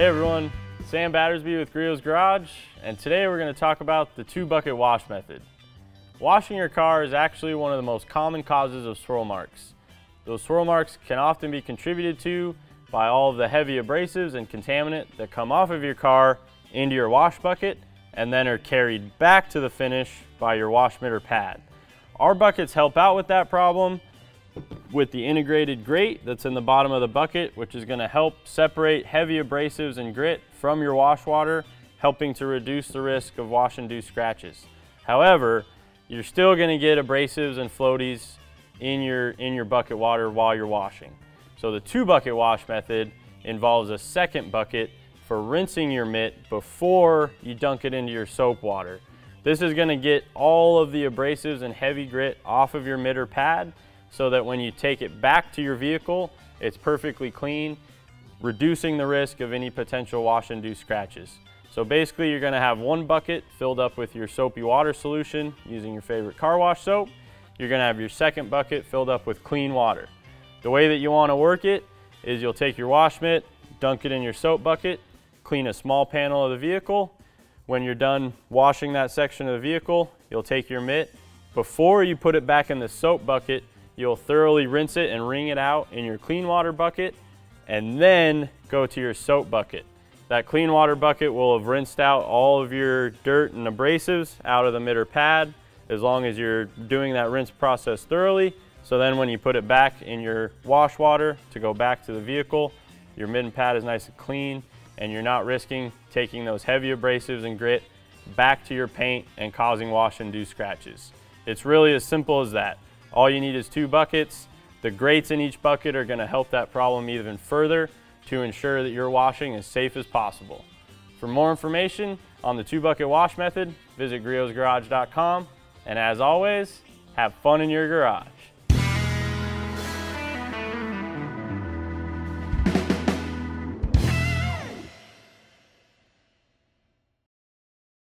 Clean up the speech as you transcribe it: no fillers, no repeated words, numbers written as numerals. Hey everyone, Sam Battersby with Griot's Garage, and today we're going to talk about the 2-bucket wash method. Washing your car is actually one of the most common causes of swirl marks. Those swirl marks can often be contributed to by all of the heavy abrasives and contaminant that come off of your car into your wash bucket and then are carried back to the finish by your wash mitt or pad. Our buckets help out with that problem with the integrated grate that's in the bottom of the bucket, which is going to help separate heavy abrasives and grit from your wash water, helping to reduce the risk of wash-induced scratches. However, you're still going to get abrasives and floaties in your bucket water while you're washing. So the 2-bucket wash method involves a second bucket for rinsing your mitt before you dunk it into your soap water. This is going to get all of the abrasives and heavy grit off of your mitt or pad so that when you take it back to your vehicle, it's perfectly clean, reducing the risk of any potential wash-induced scratches. So basically you're going to have one bucket filled up with your soapy water solution using your favorite car wash soap. You're going to have your second bucket filled up with clean water. The way that you want to work it is you'll take your wash mitt, dunk it in your soap bucket, clean a small panel of the vehicle. When you're done washing that section of the vehicle, you'll take your mitt. Before you put it back in the soap bucket, you'll thoroughly rinse it and wring it out in your clean water bucket, and then go to your soap bucket. That clean water bucket will have rinsed out all of your dirt and abrasives out of the mitt or pad, as long as you're doing that rinse process thoroughly. So then when you put it back in your wash water to go back to the vehicle, your mitt and pad is nice and clean, and you're not risking taking those heavy abrasives and grit back to your paint and causing wash-induced scratches. It's really as simple as that. All you need is 2 buckets. The grates in each bucket are going to help that problem even further to ensure that your washing is safe as possible. For more information on the 2-bucket wash method, visit griotsgarage.com, and as always, have fun in your garage.